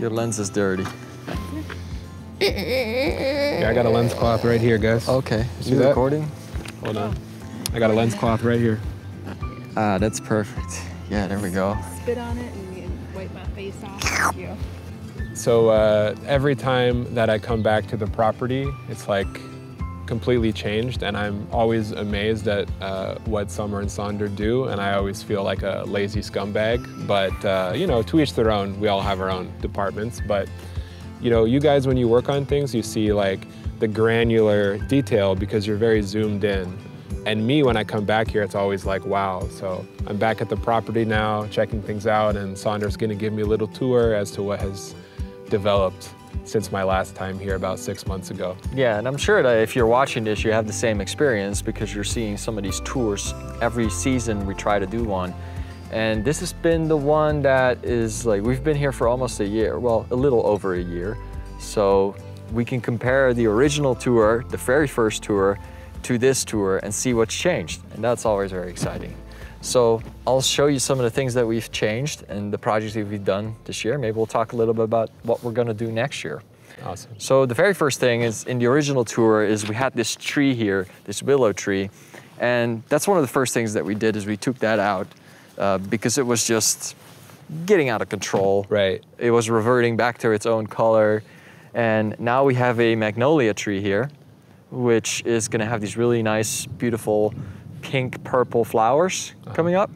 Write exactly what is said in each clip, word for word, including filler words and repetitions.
Your lens is dirty. Yeah, I got a lens cloth right here, guys. Okay. You, you recording? Hold on. I got a lens cloth right here. Ah, that's perfect. Yeah, there we go. Spit on it and wipe my face off. Thank you. So uh, every time that I come back to the property, it's like completely changed, and I'm always amazed at uh, what Summer and Sonder do, and I always feel like a lazy scumbag. But uh, you know, to each their own. We all have our own departments, but. You know, you guys, when you work on things, you see like the granular detail because you're very zoomed in. And me, when I come back here, it's always like, wow. So I'm back at the property now, checking things out, and Sonder's gonna give me a little tour as to what has developed since my last time here about six months ago. Yeah, and I'm sure that if you're watching this, you have the same experience because you're seeing some of these tours. Every season we try to do one. And this has been the one that is like, we've been here for almost a year, well, a little over a year. So we can compare the original tour, the very first tour, to this tour and see what's changed. And that's always very exciting. So I'll show you some of the things that we've changed and the projects that we've done this year. Maybe we'll talk a little bit about what we're gonna do next year. Awesome. So the very first thing is in the original tour is we had this tree here, this willow tree. And that's one of the first things that we did is we took that out. Uh, because it was just getting out of control. Right. It was reverting back to its own color. And now we have a magnolia tree here, which is gonna have these really nice, beautiful pink, purple flowers uh-huh. coming up.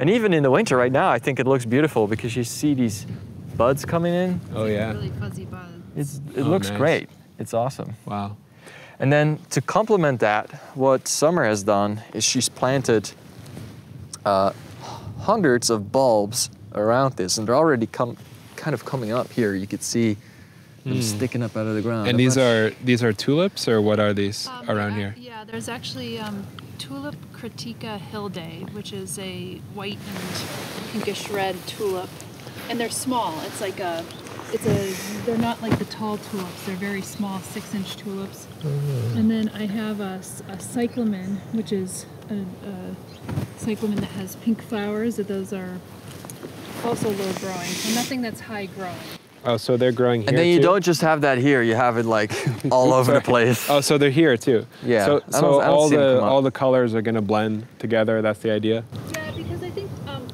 And even in the winter right now, I think it looks beautiful because you see these buds coming in. Oh yeah. Really fuzzy buds. It's, it oh, looks nice. Great. It's awesome. Wow. And then to complement that, what Summer has done is she's planted uh, hundreds of bulbs around this, and they're already come, kind of coming up here. You could see them mm. sticking up out of the ground. And I'm these are these are tulips, or what are these um, around I, here? Yeah, there's actually um, Tulip critica hilde, which is a white and pinkish red tulip, and they're small. It's like a, it's a, they're not like the tall tulips. They're very small, six-inch tulips. Mm. And then I have a, a cyclamen, which is a, a cyclamen that has pink flowers. Those are also low growing, so nothing that's high growing. Oh, so they're growing here. And then you too? Don't just have that here. You have it like all over the place. Oh, so they're here too. Yeah. So, so don't, all the all the colors are going to blend together. That's the idea. Yeah, because I think um,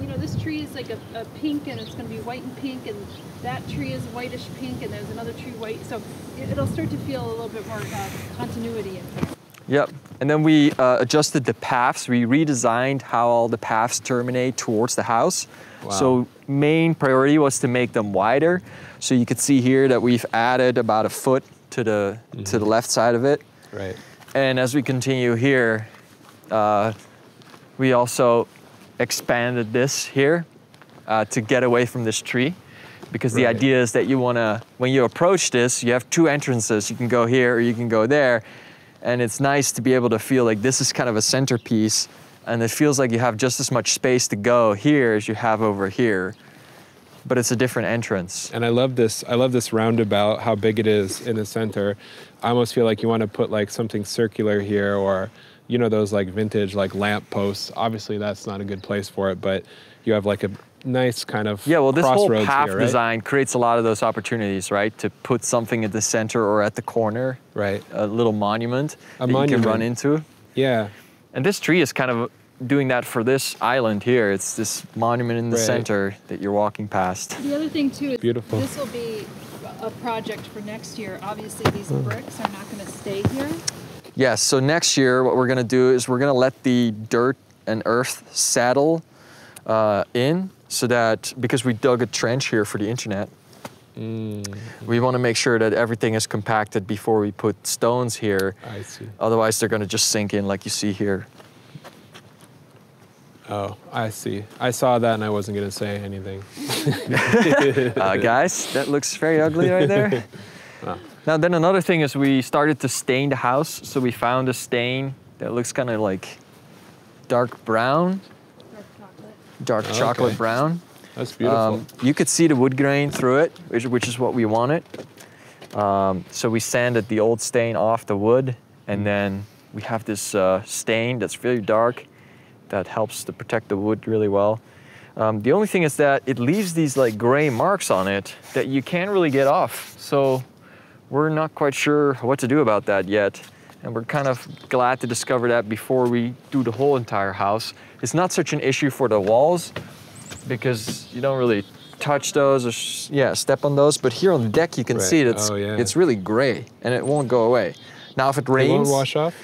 you know, this tree is like a, a pink, and it's going to be white and pink, and that tree is whitish pink, and there's another tree white. So it, it'll start to feel a little bit more uh, continuity in here. Yep, and then we uh, adjusted the paths. We redesigned how all the paths terminate towards the house. Wow. So main priority was to make them wider. So you could see here that we've added about a foot to the, mm-hmm. to the left side of it. Right. And as we continue here, uh, we also expanded this here uh, to get away from this tree. Because right. the idea is that you wanna, when you approach this, you have two entrances. You can go here or you can go there. And it's nice to be able to feel like this is kind of a centerpiece, and it feels like you have just as much space to go here as you have over here, but it's a different entrance. And I love this, I love this roundabout, how big it is in the center. I almost feel like you want to put like something circular here, or you know, those like vintage like lamp posts. Obviously that's not a good place for it, but you have like a nice kind of yeah, well, this whole path here, right? Design creates a lot of those opportunities, right? To put something at the center or at the corner, right? A little monument a that monument. You can run into. Yeah. And this tree is kind of doing that for this island here. It's this monument in the right. center that you're walking past. The other thing too is beautiful. This will be a project for next year. Obviously these mm. bricks are not going to stay here. Yes, yeah, so next year what we're going to do is we're going to let the dirt and earth settle uh, in. So that, because we dug a trench here for the internet, mm. we want to make sure that everything is compacted before we put stones here. I see. Otherwise, they're going to just sink in like you see here. Oh, I see. I saw that and I wasn't going to say anything. uh, guys, that looks very ugly right there. Wow. Now, then another thing is we started to stain the house. So we found a stain that looks kind of like dark brown. Dark oh, chocolate okay. brown. That's beautiful. Um, you could see the wood grain through it, which, which is what we wanted. Um, so we sanded the old stain off the wood, and then we have this uh, stain that's very dark that helps to protect the wood really well. Um, the only thing is that it leaves these like gray marks on it that you can't really get off. So we're not quite sure what to do about that yet. And we're kind of glad to discover that before we do the whole entire house. It's not such an issue for the walls because you don't really touch those or yeah, step on those. But here on the deck, you can right. see it. It's, oh, yeah. it's really gray and it won't go away. Now, if it rains. It won't wash off?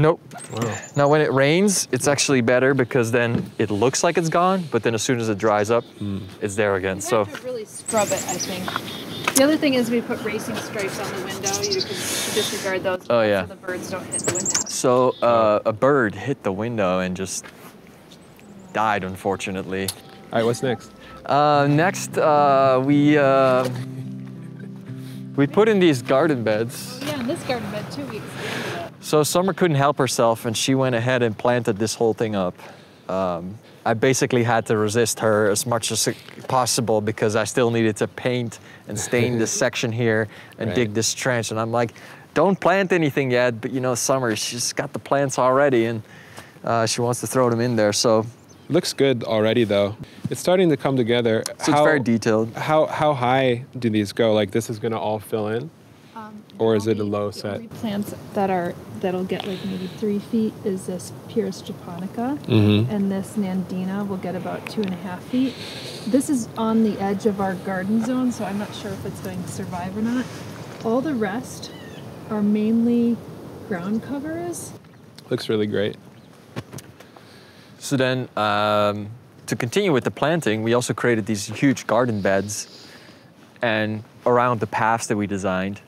Nope. Wow. Now, when it rains, it's actually better because then it looks like it's gone, but then as soon as it dries up, mm. it's there again. You so have to really scrub it, I think. The other thing is we put racing stripes on the window. You can disregard those oh, yeah. so the birds don't hit the window. So uh, a bird hit the window and just died, unfortunately. All right, what's next? Uh, next, uh, we uh, we put in these garden beds. Oh, yeah, and this garden bed too. We expanded it. So Summer couldn't help herself and she went ahead and planted this whole thing up. Um, I basically had to resist her as much as possible because I still needed to paint and stain this section here and right. dig this trench. And I'm like, don't plant anything yet, but you know, Summer, she's got the plants already and uh, she wants to throw them in there, so. Looks good already though. It's starting to come together. So how, it's very detailed. How, how high do these go? Like this is gonna all fill in? Um, or is it a low set? The only plants that are, that'll get like maybe three feet is this Pieris japonica, mm-hmm. and this Nandina will get about two and a half feet. This is on the edge of our garden zone, so I'm not sure if it's going to survive or not. All the rest are mainly ground covers. Looks really great. So then, um, to continue with the planting, we also created these huge garden beds and around the paths that we designed.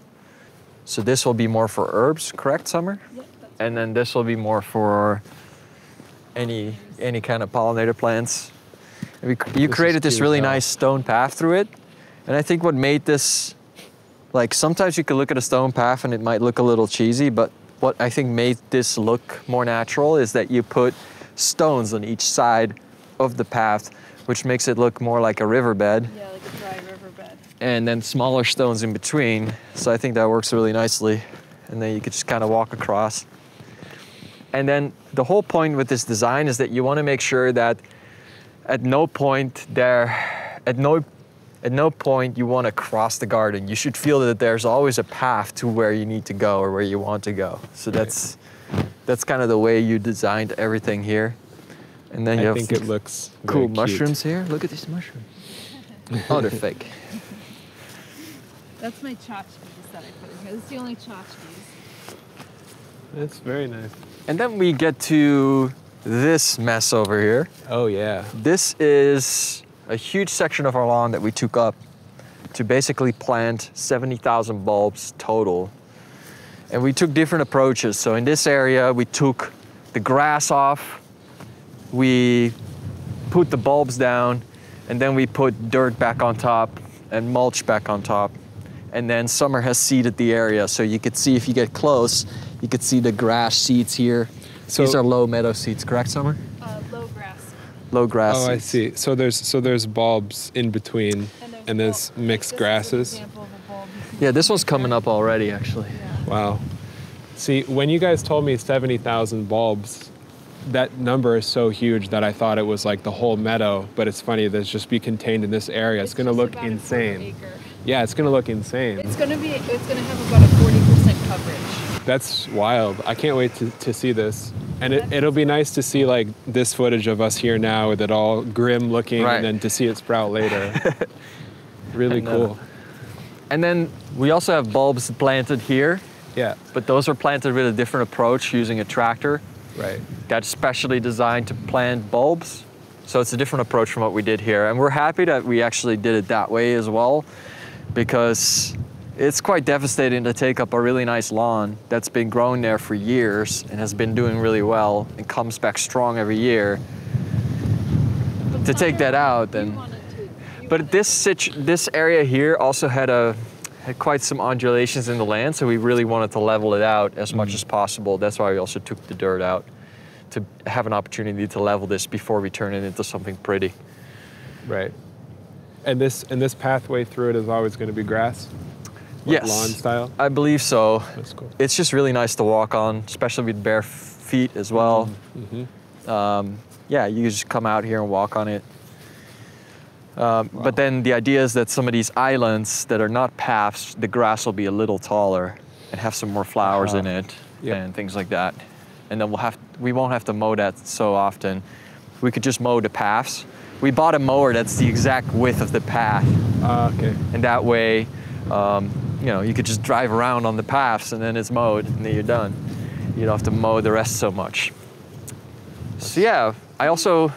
So this will be more for herbs, correct, Summer? Yep, that's and then this will be more for any any kind of pollinator plants. And we, you this created this really nice stone path through it. And I think what made this, like sometimes you can look at a stone path and it might look a little cheesy, but what I think made this look more natural is that you put stones on each side of the path, which makes it look more like a riverbed. Yeah, like a dry riverbed. And then smaller stones in between. So I think that works really nicely. And then you could just kind of walk across. And then the whole point with this design is that you want to make sure that at no point there, at no, at no point you want to cross the garden. You should feel that there's always a path to where you need to go or where you want to go. So that's, that's kind of the way you designed everything here. And then you I have think it looks cool mushrooms cute. Here. Look at these mushrooms. Oh, they're fake. That's my tchotchkes that I put in here. This is the only tchotchkes. That's very nice. And then we get to this mess over here. Oh, yeah. This is a huge section of our lawn that we took up to basically plant seventy thousand bulbs total. And we took different approaches. So in this area, we took the grass off, we put the bulbs down, and then we put dirt back on top and mulch back on top. And then Summer has seeded the area. So you could see if you get close, you could see the grass seeds here. So these are low meadow seeds, correct, Summer? Uh, low grass. Low grass Oh, seeds. I see. So there's so there's bulbs in between and there's, and there's mixed like grasses. This is an example of a bulb. Yeah, this one's coming up already, actually. Yeah. Wow. See, when you guys told me seventy thousand bulbs, that number is so huge that I thought it was like the whole meadow, but it's funny that it's just be contained in this area. It's, it's gonna look insane. Yeah, it's gonna look insane. It's gonna be, it's gonna have about a forty percent coverage. That's wild. I can't wait to, to see this. And it, it'll be nice to see like this footage of us here now with it all grim looking right. and then to see it sprout later. Really and, cool. Uh, and then we also have bulbs planted here. Yeah. But those are planted with a different approach using a tractor. Right. That's specially designed to plant bulbs. So it's a different approach from what we did here. And we're happy that we actually did it that way as well, because it's quite devastating to take up a really nice lawn that's been grown there for years and has been doing really well and comes back strong every year. But to take that out, then. But this situ this area here also had a had quite some undulations in the land, so we really wanted to level it out as mm-hmm. much as possible. That's why we also took the dirt out to have an opportunity to level this before we turn it into something pretty. Right. And this and this pathway through it is always going to be grass? Yes. Lawn style? I believe so. That's cool. It's just really nice to walk on, especially with bare feet as well. Mm-hmm. um, yeah, you just come out here and walk on it. Um, wow. But then the idea is that some of these islands that are not paths, the grass will be a little taller and have some more flowers uh, in it yep. and things like that. And then we'll have, we won't have to mow that so often. We could just mow the paths. We bought a mower that's the exact width of the path. Uh, okay. And that way, um, you know, you could just drive around on the paths and then it's mowed and then you're done. You don't have to mow the rest so much. So yeah, I also,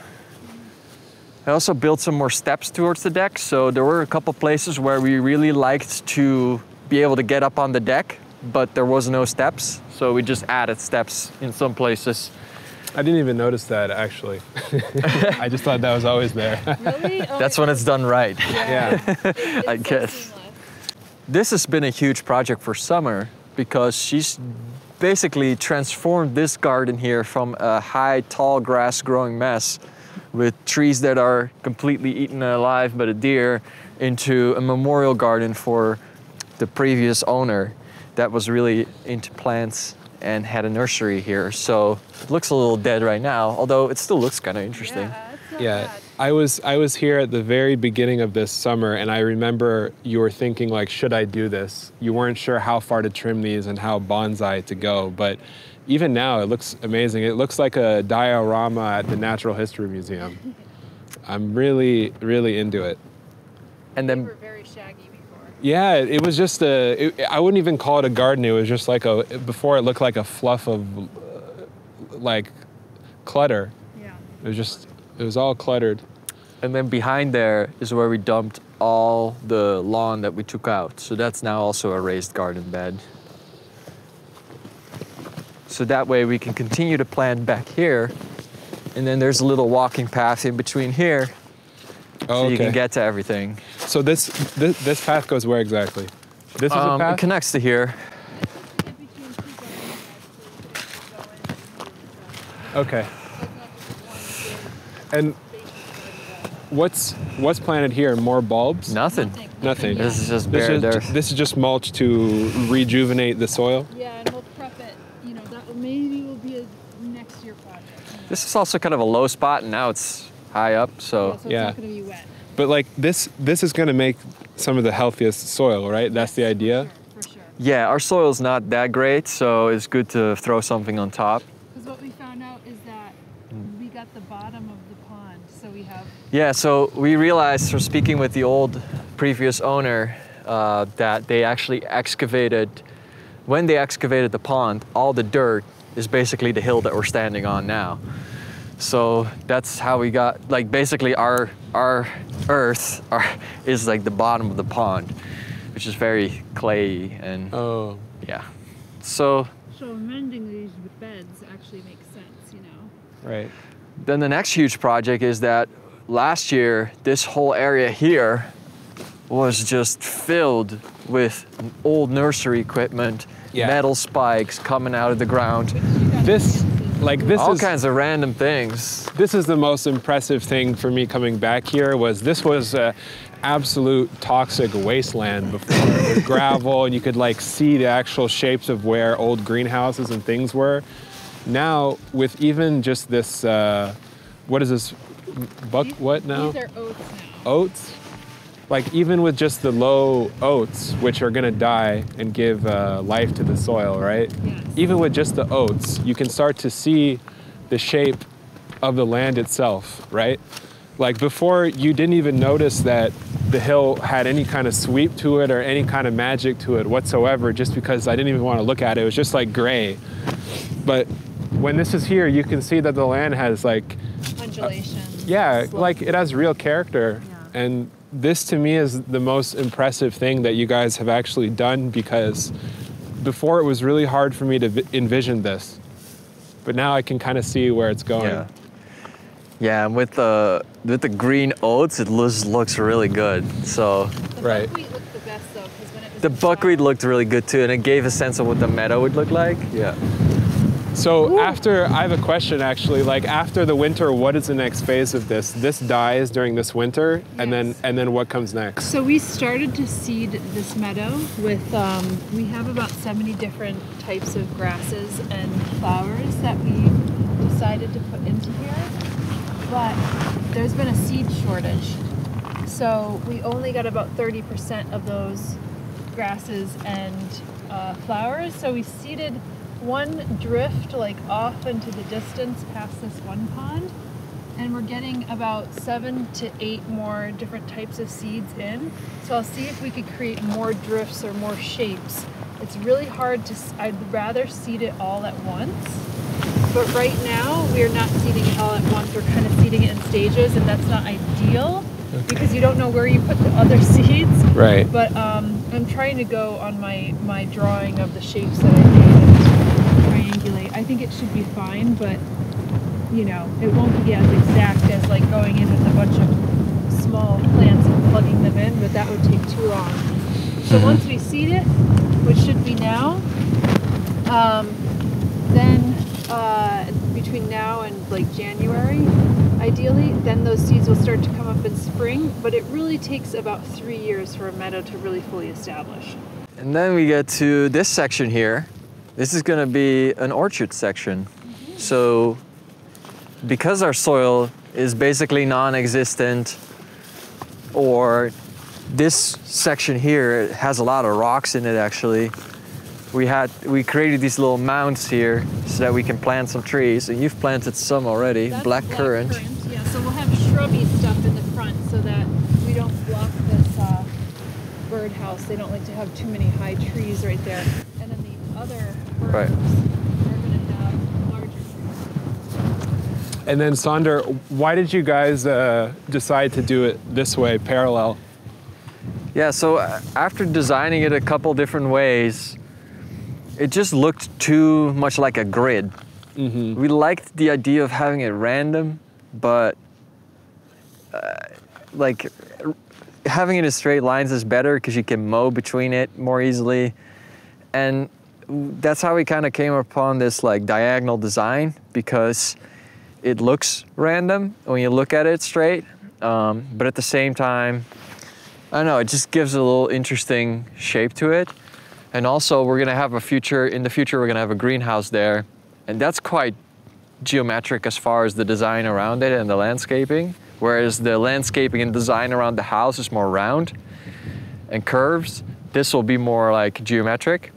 I also built some more steps towards the deck. So there were a couple places where we really liked to be able to get up on the deck, but there was no steps. So we just added steps in some places. I didn't even notice that, actually. I just thought that was always there. Really? Oh, that's when it's done right. Yeah, yeah. I guess. This has been a huge project for Summer because she's basically transformed this garden here from a high, tall grass growing mess with trees that are completely eaten alive by a deer into a memorial garden for the previous owner that was really into plants and had a nursery here. So it looks a little dead right now, although it still looks kind of interesting. Yeah, yeah. I was I was here at the very beginning of this summer and I remember you were thinking like, should I do this? You weren't sure how far to trim these and how bonsai to go, but even now, it looks amazing. It looks like a diorama at the Natural History Museum. I'm really, really into it. And then, they were very shaggy before. Yeah, it, it was just a, it, I wouldn't even call it a garden. It was just like a, before it looked like a fluff of uh, like clutter. Yeah. It was just, it was all cluttered. And then behind there is where we dumped all the lawn that we took out. So that's now also a raised garden bed. So that way we can continue to plant back here. And then there's a little walking path in between here. Oh, so you okay. can get to everything. So this, this this path goes where exactly? This is um, a path? It connects to here. Okay. And what's what's planted here? More bulbs? Nothing. Nothing. Nothing. This is just bare dirt. This, this is just mulch to rejuvenate the soil? Yeah. This is also kind of a low spot, and now it's high up, so... Yeah, so it's yeah. not going to be wet. But, like, this this is going to make some of the healthiest soil, right? That's the idea? For sure, for sure. Yeah, our soil's not that great, so it's good to throw something on top. Because what we found out is that we got the bottom of the pond, so we have... Yeah, so we realized from speaking with the old previous owner uh, that they actually excavated... When they excavated the pond, all the dirt is basically the hill that we're standing on now. So that's how we got, like basically our our earth our, is like the bottom of the pond, which is very clayey and oh. yeah. So So amending these beds actually makes sense, you know? Right. Then the next huge project is that last year, this whole area here was just filled with old nursery equipment, yeah. metal spikes coming out of the ground. This, like this all is- All kinds of random things. This is the most impressive thing for me coming back here was this was an absolute toxic wasteland before. With gravel, and you could like see the actual shapes of where old greenhouses and things were. Now, with even just this, uh, what is this, buck, these, what now? These are oats now. Oats? Like even with just the low oats, which are gonna die and give uh, life to the soil, right? Yes. Even with just the oats, you can start to see the shape of the land itself, right? Like before, you didn't even notice that the hill had any kind of sweep to it or any kind of magic to it whatsoever, just because I didn't even want to look at it. It was just like gray. But when this is here, you can see that the land has like... Undulation. Uh, yeah, slow. Like it has real character. Yeah. And this to me is the most impressive thing that you guys have actually done, because before it was really hard for me to envision this, but now I can kind of see where it's going. Yeah, yeah, and with the, with the green oats, it looks, looks really good, so. The right. buckwheat looked the best though, because when it was The buckwheat child. looked really good too, and it gave a sense of what the meadow would look like. Yeah. So Woo. after, I have a question actually, like after the winter, what is the next phase of this? This dies during this winter, yes. and then and then what comes next? So we started to seed this meadow with, um, we have about seventy different types of grasses and flowers that we decided to put into here, but there's been a seed shortage. So we only got about thirty percent of those grasses and uh, flowers. So we seeded one drift like off into the distance past this one pond, and we're getting about seven to eight more different types of seeds in. So I'll see if we could create more drifts or more shapes. It's really hard to, I'd rather seed it all at once. But right now we're not seeding it all at once. We're kind of seeding it in stages, and that's not ideal because you don't know where you put the other seeds. Right. But um, I'm trying to go on my, my drawing of the shapes that I made and triangulate. I think it should be fine, but you know, it won't be as exact as like going in with a bunch of small plants and plugging them in, but that would take too long. So mm-hmm. once we seed it, which should be now, um, then uh, between now and like January, ideally, then those seeds will start to come up in spring, but it really takes about three years for a meadow to really fully establish. And then we get to this section here. This is gonna be an orchard section. Mm-hmm. So, because our soil is basically non-existent, or this section here has a lot of rocks in it actually, we had we created these little mounds here so that we can plant some trees, and you've planted some already. That's black, black currant. currant. Yeah, so we'll have shrubby stuff in the front so that we don't block this uh, birdhouse. They don't like to have too many high trees right there. And then the other birds. Right. And then Sonder, why did you guys uh, decide to do it this way, parallel? Yeah, so after designing it a couple different ways, it just looked too much like a grid. Mm-hmm. We liked the idea of having it random, but uh, like having it in straight lines is better because you can mow between it more easily. And that's how we kind of came upon this like diagonal design, because it looks random when you look at it straight, um, but at the same time, I don't know, it just gives a little interesting shape to it. And also we're gonna have a future, in the future we're gonna have a greenhouse there, and that's quite geometric as far as the design around it and the landscaping, whereas the landscaping and design around the house is more round and curves. This will be more like geometric.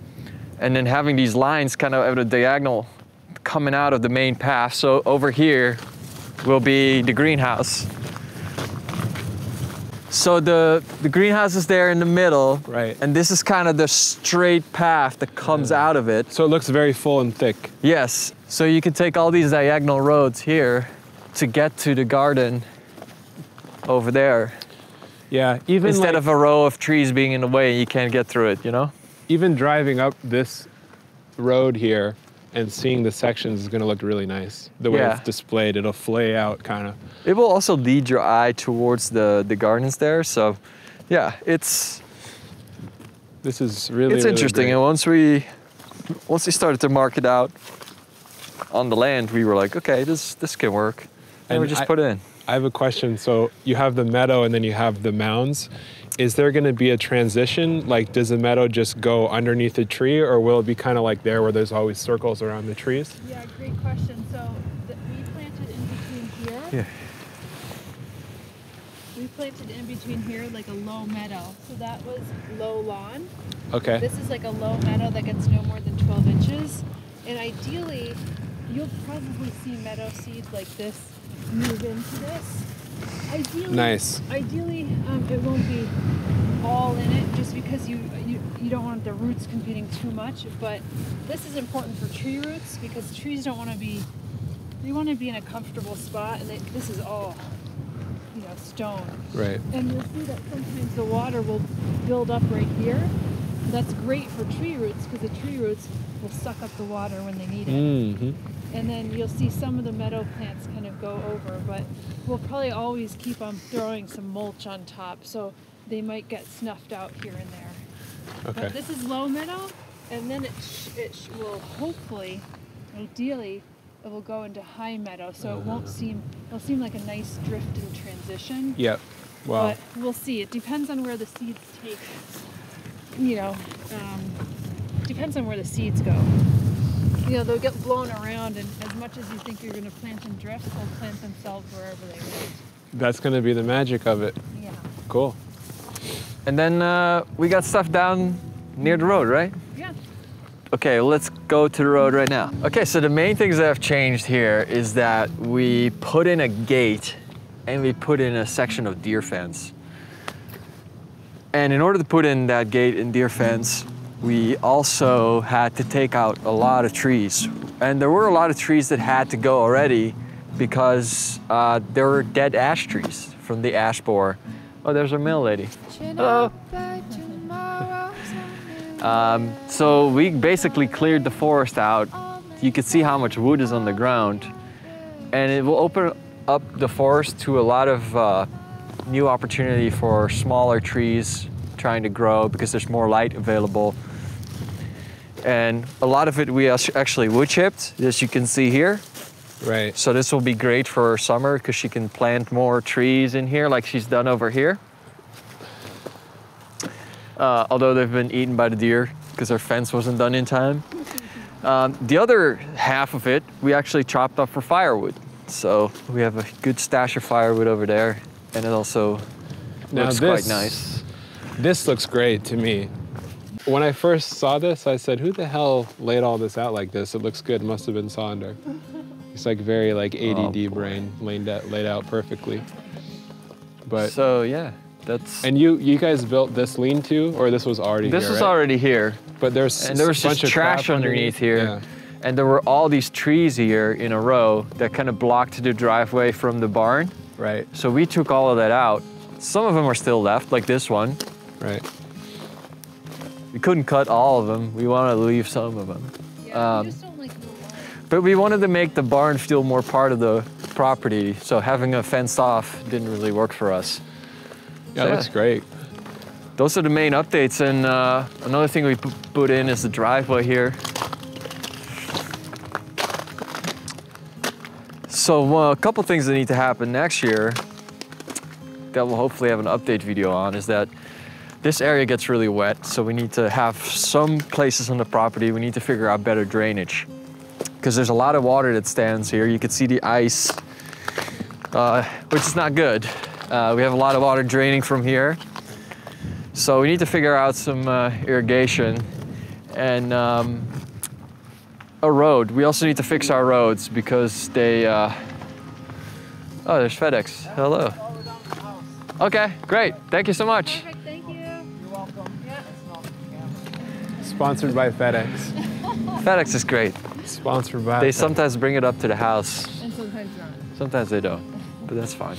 And then having these lines kind of at a diagonal coming out of the main path. So over here will be the greenhouse. So the, the greenhouse is there in the middle. Right. And this is kind of the straight path that comes yeah. out of it. So it looks very full and thick. Yes. So you can take all these diagonal roads here to get to the garden over there. Yeah, even instead like, of a row of trees being in the way, you can't get through it, you know? Even driving up this road here, and seeing the sections is going to look really nice. The way yeah. it's displayed, it'll flay out kind of. It will also lead your eye towards the, the gardens there. So yeah, it's... This is really, It's really interesting. Great. And once we, once we started to mark it out on the land, we were like, okay, this, this can work. And, and we just I, put it in. I have a question. So you have the meadow and then you have the mounds. Is there going to be a transition? Like, does the meadow just go underneath the tree, or will it be kind of like there where there's always circles around the trees? Yeah, great question. So the, we planted in between here. Yeah. We planted in between here like a low meadow. So that was low lawn. Okay. This is like a low meadow that gets no more than twelve inches. And ideally, you'll probably see meadow seeds like this move into this. Ideally, nice. Ideally, um, it won't be all in it, just because you, you you don't want the roots competing too much. But this is important for tree roots, because trees don't want to be, they want to be in a comfortable spot, and they, this is all, you know, stone. Right. And you'll see that sometimes the water will build up right here. That's great for tree roots, because the tree roots will suck up the water when they need it. Mm-hmm. And then you'll see some of the meadow plants kind of go over, but we'll probably always keep on throwing some mulch on top, so they might get snuffed out here and there. Okay. But this is low meadow, and then it, sh it sh will hopefully, ideally, it will go into high meadow, so uh-huh. it won't seem, it'll seem like a nice drift and transition. Yep, wow. But we'll see. It depends on where the seeds take, you know, um, depends on where the seeds go. You know, they'll get blown around, and as much as you think you're going to plant in drifts, they'll plant themselves wherever they want. That's going to be the magic of it. Yeah. Cool. And then uh, we got stuff down near the road, right? Yeah. Okay, let's go to the road right now. Okay, so the main things that have changed here is that we put in a gate and we put in a section of deer fence. And in order to put in that gate and deer fence, we also had to take out a lot of trees. And there were a lot of trees that had to go already because uh, there were dead ash trees from the ash borer. Oh, there's our mail lady. Hello. um, so we basically cleared the forest out. You could see how much wood is on the ground. And it will open up the forest to a lot of uh, new opportunity for smaller trees trying to grow because there's more light available. And a lot of it we actually wood chipped, as you can see here. Right. So this will be great for summer because she can plant more trees in here like she's done over here. Uh, although they've been eaten by the deer because their fence wasn't done in time. Um, the other half of it, we actually chopped up for firewood. So we have a good stash of firewood over there. And it also looks quite nice. This looks great to me. When I first saw this, I said, who the hell laid all this out like this? It looks good, must have been Sonder. It's like very like A D D oh, brain laid out, laid out perfectly. But so yeah, that's. And you you guys built this lean-to, or this was already this here? This was right? already here. But there's and there was bunch just of trash underneath, underneath here, yeah. And there were all these trees here in a row that kind of blocked the driveway from the barn. Right. So we took all of that out. Some of them are still left, like this one. Right. We couldn't cut all of them. We wanted to leave some of them. Yeah, um, But we wanted to make the barn feel more part of the property, so having a fence off didn't really work for us. Yeah, so, that's yeah. great. Those are the main updates, and uh, another thing we put in is the driveway here. So uh, a couple things that need to happen next year that we'll hopefully have an update video on is that this area gets really wet, so we need to have some places on the property, we need to figure out better drainage. Because there's a lot of water that stands here. You can see the ice, uh, which is not good. Uh, we have a lot of water draining from here. So we need to figure out some uh, irrigation and um, a road. We also need to fix our roads because they, uh... oh, there's FedEx, hello. Okay, great, thank you so much. Perfect, thank you. You're welcome. Yeah. Sponsored by FedEx. FedEx is great. Sponsored by. They sometimes bring it up to the house. And sometimes not. Sometimes they don't, but that's fine.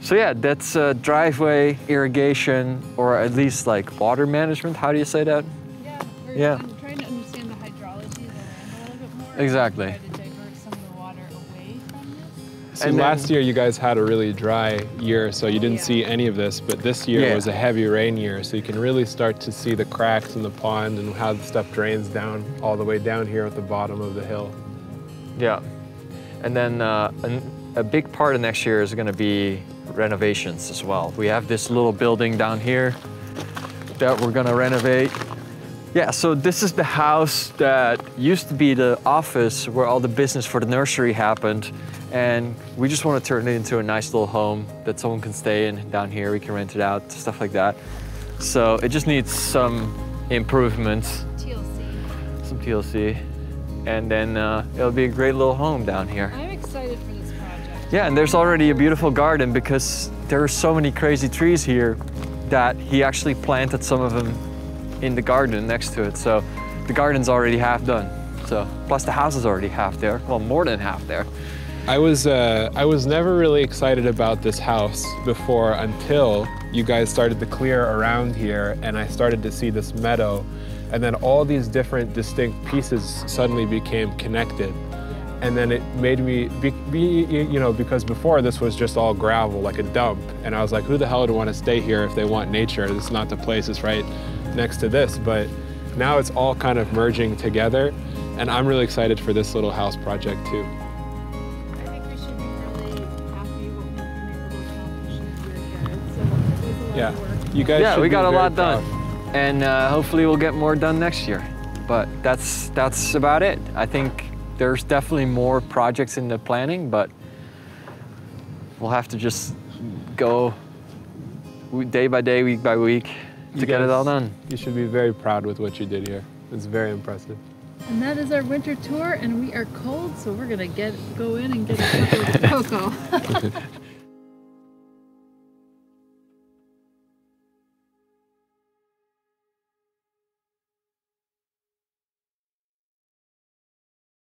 So yeah, that's uh, driveway irrigation, or at least like water management. How do you say that? Yeah. We're yeah. trying to understand the hydrology of the land a little bit more. Exactly. Try to divert some of the water away from this. So and last then, year you guys had a really dry year, so you didn't yeah. see any of this. But this year yeah. was a heavy rain year, so you can really start to see the cracks in the pond and how the stuff drains down all the way down here at the bottom of the hill. Yeah, and then uh, a, a big part of next year is going to be renovations as well. We have this little building down here that we're going to renovate. Yeah, so this is the house that used to be the office where all the business for the nursery happened. And we just want to turn it into a nice little home that someone can stay in down here. We can rent it out, stuff like that. So it just needs some improvements. T L C. Some T L C. And then uh, it'll be a great little home down here. I'm excited for this project. Yeah, and there's already a beautiful garden because there are so many crazy trees here that he actually planted some of them in the garden next to it. So the garden's already half done. So plus the house is already half there. Well, more than half there. I was uh, I was never really excited about this house before until you guys started to clear around here and I started to see this meadow. And then all these different distinct pieces suddenly became connected. And then it made me, be, be, you know, because before this was just all gravel, like a dump. And I was like, who the hell would want to stay here if they want nature? It's not the place, it's right next to this. But now it's all kind of merging together. And I'm really excited for this little house project too. I think we should be really happy with what we've been able to accomplish this year again. So there's a lot of work. Yeah, you guys yeah, we got a lot done. And uh, hopefully we'll get more done next year. But that's, that's about it. I think there's definitely more projects in the planning, but we'll have to just go day by day, week by week to you get guys, it all done. You should be very proud with what you did here. It's very impressive. And that is our winter tour, and we are cold, so we're gonna get go in and get a cup of cocoa.